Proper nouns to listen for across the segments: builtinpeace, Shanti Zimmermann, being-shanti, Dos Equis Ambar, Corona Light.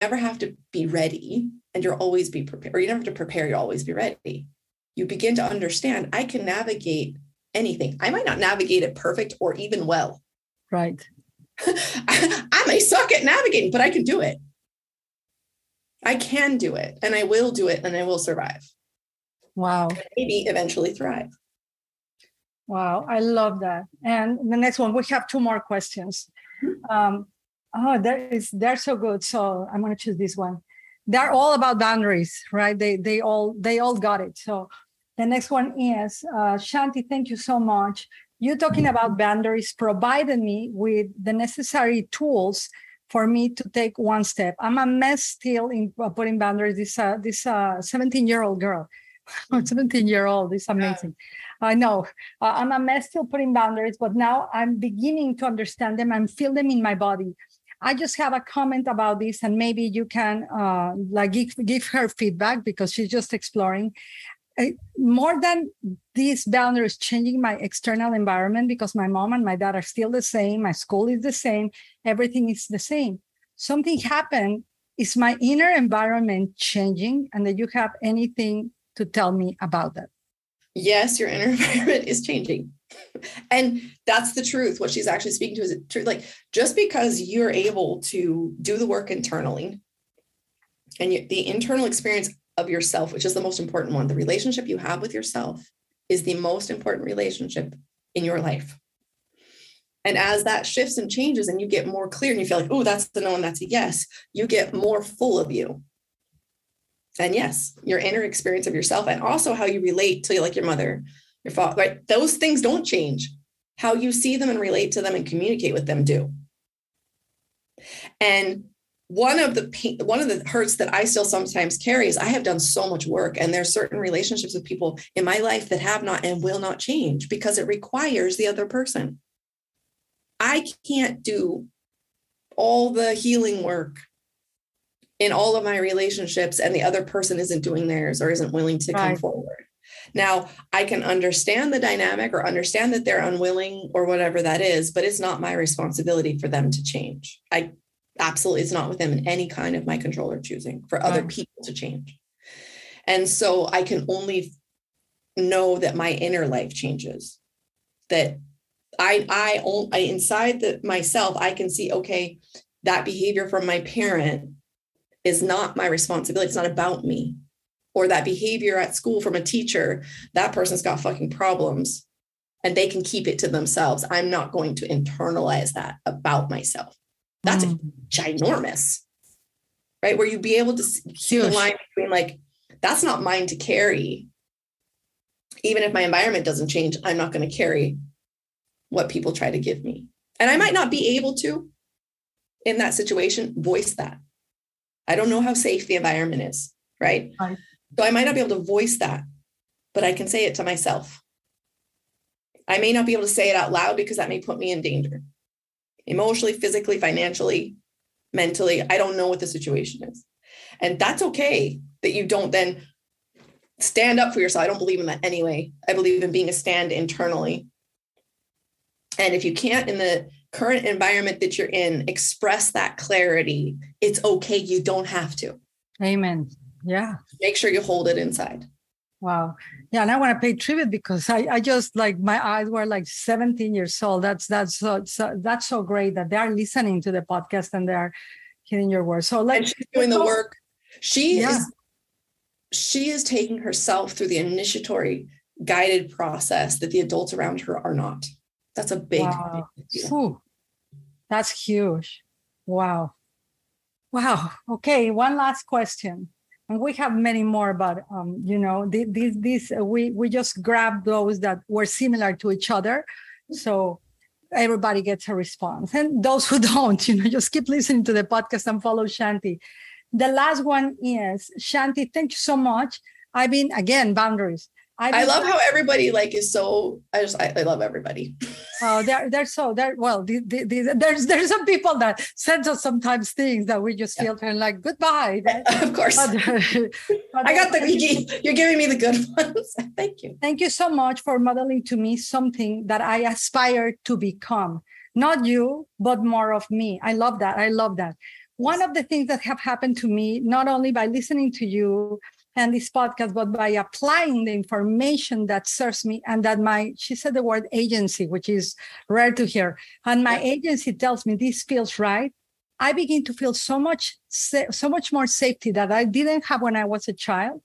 never have to be ready and you'll always be prepared, or you never have to prepare, you'll always be ready. You begin to understand, I can navigate anything. I might not navigate it perfect or even well. Right. I may suck at navigating, but I can do it. I can do it, and I will do it, and I will survive. Wow. Maybe eventually thrive. Wow. I love that. And the next one, we have two more questions. They're so good. So I'm going to choose this one. They're all about boundaries, right? They all got it. So the next one is, Shanti, thank you so much. You talking about boundaries provided me with the necessary tools for me to take one step. I'm a mess still in putting boundaries. This 17-year-old girl, 17-year-old is amazing. I know I'm a mess still putting boundaries, but now I'm beginning to understand them and feel them in my body. I just have a comment about this, and maybe you can give her feedback because she's just exploring. More than these boundaries changing my external environment, because my mom and my dad are still the same, my school is the same, everything is the same. Something happened. Is my inner environment changing? And do you have anything to tell me about that? Yes, your inner environment is changing. And that's the truth. What she's actually speaking to is the truth. Like, just because you're able to do the work internally, and the internal experience of yourself, which is the most important one, the relationship you have with yourself is the most important relationship in your life. And as that shifts and changes and you get more clear and you feel like, oh, that's the no and that's a yes, you get more full of you. And yes, your inner experience of yourself, and also how you relate to, like, your mother, your father, right? Those things don't change. How you see them and relate to them and communicate with them do. And one of the hurts that I still sometimes carry is I have done so much work, and there's certain relationships with people in my life that have not and will not change because it requires the other person. I can't do all the healing work in all of my relationships, and the other person isn't doing theirs or isn't willing to come forward. Now, I can understand the dynamic or understand that they're unwilling or whatever that is, but it's not my responsibility for them to change. Absolutely, it's not within any kind of my control or choosing for other people to change. And so I can only know that my inner life changes, that I inside the myself, I can see, okay, that behavior from my parent is not my responsibility. It's not about me. Or that behavior at school from a teacher, that person's got fucking problems and they can keep it to themselves. I'm not going to internalize that about myself. That's ginormous, right? Where you'd be able to see the line between, like, that's not mine to carry. Even if my environment doesn't change, I'm not going to carry what people try to give me. And I might not be able to, in that situation, voice that. I don't know how safe the environment is, right? So I might not be able to voice that, but I can say it to myself. I may not be able to say it out loud because that may put me in danger. Emotionally, physically, financially, mentally, I don't know what the situation is. And that's okay that you don't then stand up for yourself. I don't believe in that anyway. I believe in being a stand internally. And if you can't, in the current environment that you're in, express that clarity, it's okay. You don't have to. Amen. Yeah. Make sure you hold it inside. Wow. Yeah. And I want to pay tribute because I just, like, my eyes were like 17 years old. That's so great that they are listening to the podcast and they are hearing your words. So, like, and she's doing the work. She is taking herself through the initiatory guided process that the adults around her are not. That's a big, big deal. That's huge. Wow. Okay. One last question. And we have many more, but we just grabbed those that were similar to each other, so everybody gets a response. And those who don't, just keep listening to the podcast and follow Shanti. The last one is, Shanti, thank you so much. Boundaries. I love how everybody, like, is so. I love everybody. Oh, they're well. There's some people that send us sometimes things that we just feel kind of like goodbye. Of course, but I got you're giving me the good ones. Thank you. Thank you so much for modeling to me something that I aspire to become. Not you, but more of me. I love that. One of the things that have happened to me, not only by listening to you and this podcast, but by applying the information that serves me and that my, she said the word agency, which is rare to hear. And my agency tells me this feels right. I begin to feel so much more safety that I didn't have when I was a child,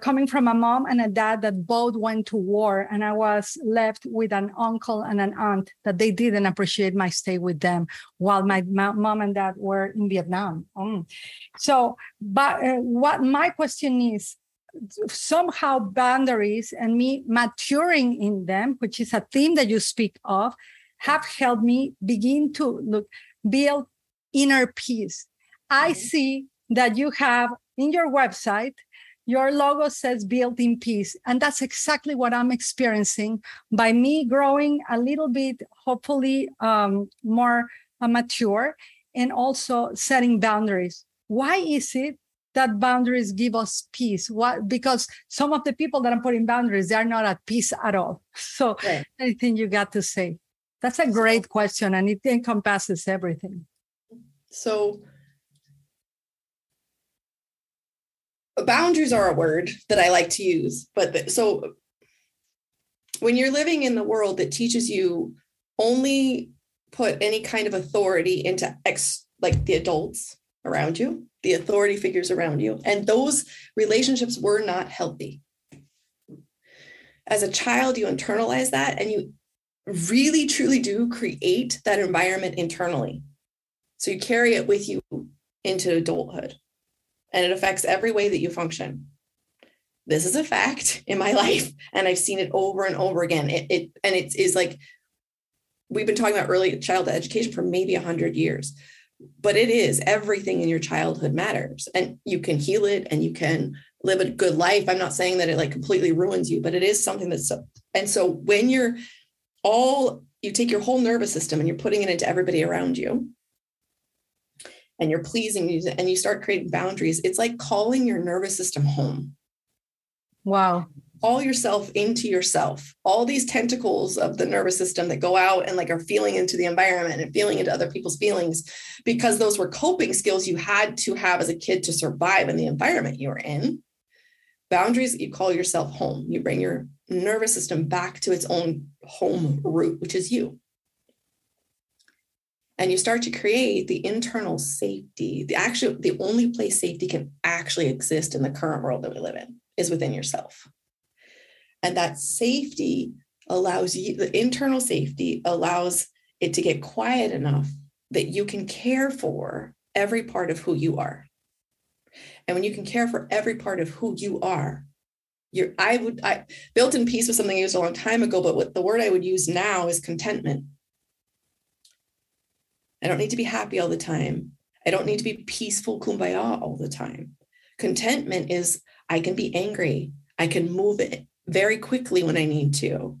coming from a mom and a dad that both went to war, and I was left with an uncle and an aunt that they didn't appreciate my stay with them while my mom and dad were in Vietnam. So, but what my question is, somehow boundaries and me maturing in them, which is a theme that you speak of, have helped me begin to build inner peace. I see that you have in your website, your logo says built in peace. And that's exactly what I'm experiencing by me growing a little bit, hopefully more mature, and also setting boundaries. Why is it that boundaries give us peace? What? Because some of the people that I'm putting boundaries, they are not at peace at all. So anything you got to say? That's a great question, and it encompasses everything. So boundaries are a word that I like to use, but so when you're living in the world that teaches you only put any kind of authority into like the adults around you, the authority figures around you, and those relationships were not healthy. As a child, you internalize that and you really truly do create that environment internally. So you carry it with you into adulthood, and it affects every way that you function. This is a fact in my life, and I've seen it over and over again. It is like, we've been talking about early childhood education for maybe 100 years, but it is everything in your childhood matters, and you can heal it and you can live a good life. I'm not saying that it like completely ruins you, but it is something that's so, and so when you take your whole nervous system and you're putting it into everybody around you, and you're pleasing and you start creating boundaries, it's like calling your nervous system home. Wow. Call yourself into yourself. All these tentacles of the nervous system that go out and like are feeling into the environment and feeling into other people's feelings, because those were coping skills you had to have as a kid to survive in the environment you were in. Boundaries, you call yourself home. You bring your nervous system back to its own home root, which is you. And you start to create the internal safety. The only place safety can actually exist in the current world that we live in is within yourself. And that safety allows you, the internal safety allows it to get quiet enough that you can care for every part of who you are. And when you can care for every part of who you are, built in peace was something I used a long time ago, but what the word I would use now is contentment. I don't need to be happy all the time. I don't need to be peaceful kumbaya all the time. Contentment is, I can be angry. I can move it very quickly when I need to.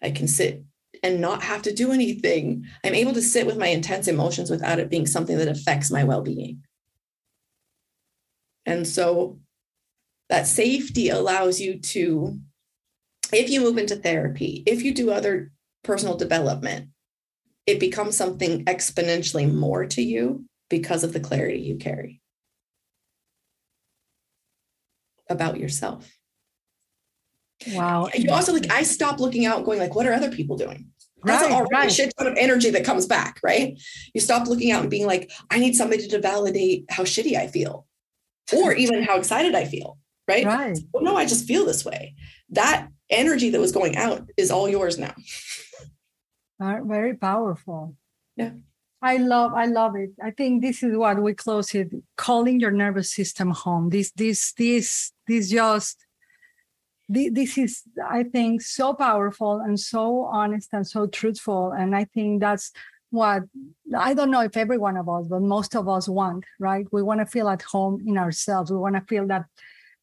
I can sit and not have to do anything. I'm able to sit with my intense emotions without it being something that affects my well-being. And so that safety allows you to, if you move into therapy, if you do other personal development, it becomes something exponentially more to you because of the clarity you carry about yourself. Wow. You also I stopped looking out and going what are other people doing? That's already a shit ton of energy that comes back, right? You stop looking out and being like, I need somebody to validate how shitty I feel or even how excited I feel, right? Right. Well, no, I just feel this way. That energy that was going out is all yours now. Are very powerful. Yeah. I love it. I think this is what we close it, calling your nervous system home. This is, I think, so powerful and so honest and so truthful. And I think that's what, I don't know if every one of us, but most of us want, right? We want to feel at home in ourselves. We want to feel that.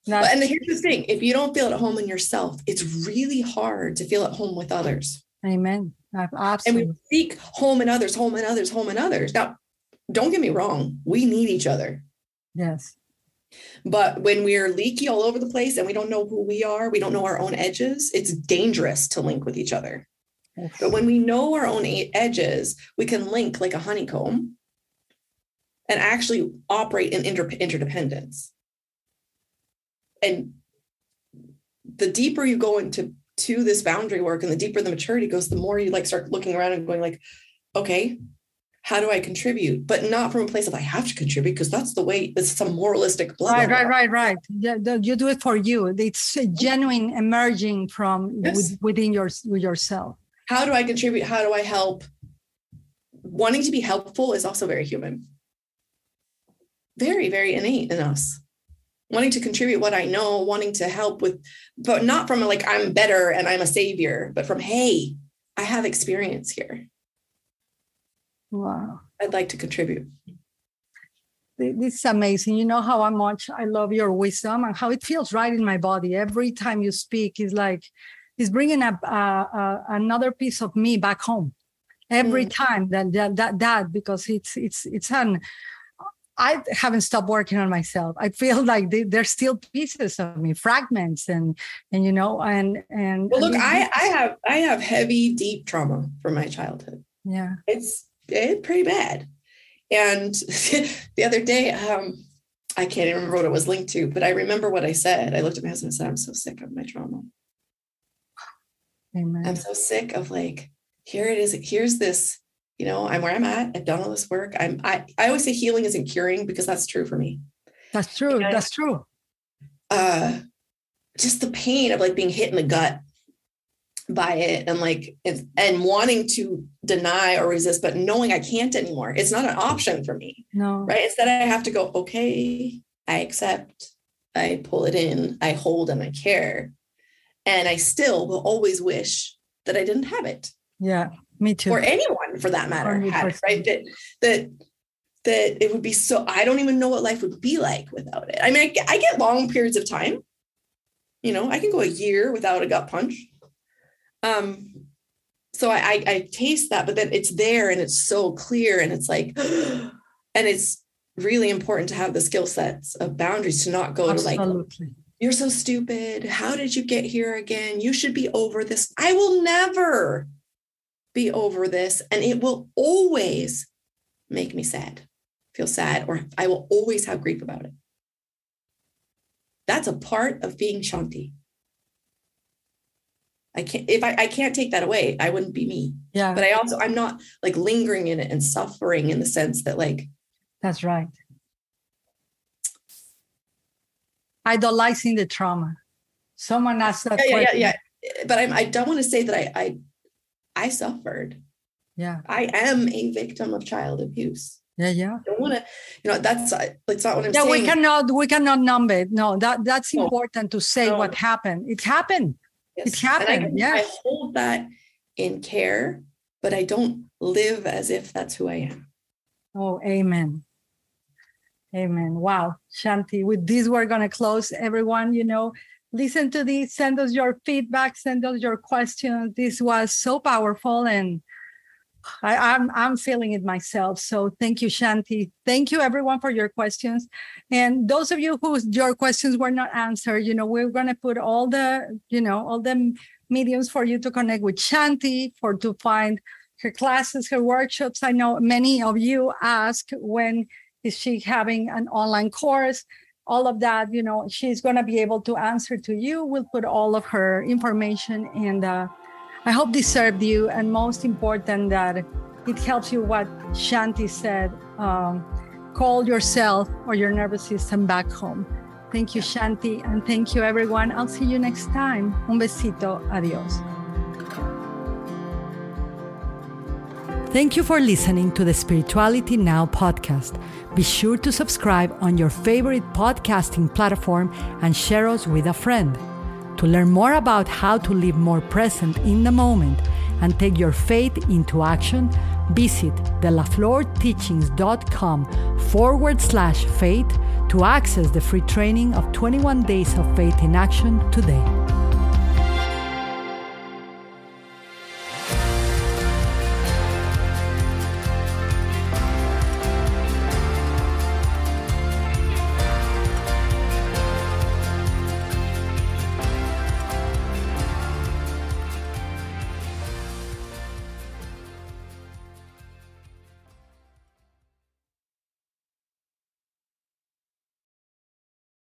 And here's the thing, if you don't feel at home in yourself, it's really hard to feel at home with others. Amen. Absolutely. And we seek home in others. Now, don't get me wrong. We need each other. Yes. But when we're leaky all over the place and we don't know who we are, we don't know our own edges, it's dangerous to link with each other. Yes. But when we know our own edges, we can link like a honeycomb. and actually operate in interdependence. And the deeper you go into this boundary work and the deeper the maturity goes, the more you like start looking around and going like, okay, how do I contribute? But not from a place of I have to contribute, because that's the way, it's some moralistic. Right. Yeah, you do it for you. It's a genuine emerging from within yourself. How do I contribute? How do I help? Wanting to be helpful is also very human. Very, very innate in us. Wanting to contribute what I know, wanting to help with, but not from like, I'm better and I'm a savior, but from, hey, I have experience here. Wow. I'd like to contribute. This is amazing. You know how much I love your wisdom and how it feels right in my body. Every time you speak is like, it's bringing up another piece of me back home. Every time that because it's an, I haven't stopped working on myself. I feel like there's still pieces of me, fragments, and you know, and well, look, I have heavy, deep trauma from my childhood. Yeah, it's pretty bad. And the other day, I can't even remember what it was linked to, but I remember what I said. I looked at my husband and said, "I'm so sick of my trauma. Amen. I'm so sick of like, here it is. Here's this." You know, I'm where I'm at. I've done all this work. I always say healing isn't curing, because that's true for me. That's true. And that's true. Just the pain of like being hit in the gut by it and like, and wanting to deny or resist, but knowing I can't anymore. It's not an option for me. No. Right. It's that I have to go, okay, I accept, I pull it in, I hold and I care. And I still will always wish that I didn't have it. Yeah. Me too. Or anyone for that matter, had it, right? That it would be so, I don't even know what life would be like without it. I mean, I get long periods of time, you know, I can go a year without a gut punch. So I taste that, but then it's there and it's so clear and it's like, and it's really important to have the skill sets of boundaries to not go to like, you're so stupid. How did you get here again? You should be over this. I will never be over this. And it will always make me sad, feel sad, or I will always have grief about it. That's a part of being Shanti. I can't take that away, I wouldn't be me. Yeah. But I'm not like lingering in it and suffering in the sense that like. That's right. Idolizing the trauma. Someone asked that question. Yeah. But I don't want to say that I suffered. Yeah. I am a victim of child abuse. Yeah. I don't want to, you know, that's not what I'm saying. Yeah, we cannot numb it. No, that's important to say what happened. It happened. Yes. It happened. I hold that in care, but I don't live as if that's who I am. Oh, amen. Amen. Wow. Shanti, with this, we're going to close. Everyone, you know, listen to this, send us your feedback, send us your questions. This was so powerful and I'm feeling it myself. So thank you, Shanti. Thank you everyone for your questions. And those of you whose your questions were not answered, you know, we're going to put all the, you know, all the mediums for you to connect with Shanti, to find her classes, her workshops. I know many of you ask, when is she having an online course? All of that, you know, she's going to be able to answer to you. We'll put all of her information, and I hope this served you. And most important, that it helps you what Shanti said, call yourself or your nervous system back home. Thank you, Shanti. And thank you, everyone. I'll see you next time. Un besito. Adios. Thank you for listening to the Spirituality Now podcast. Be sure to subscribe on your favorite podcasting platform and share us with a friend. To learn more about how to live more present in the moment and take your faith into action, visit delaflorteachings.com/faith to access the free training of 21 Days of Faith in Action today.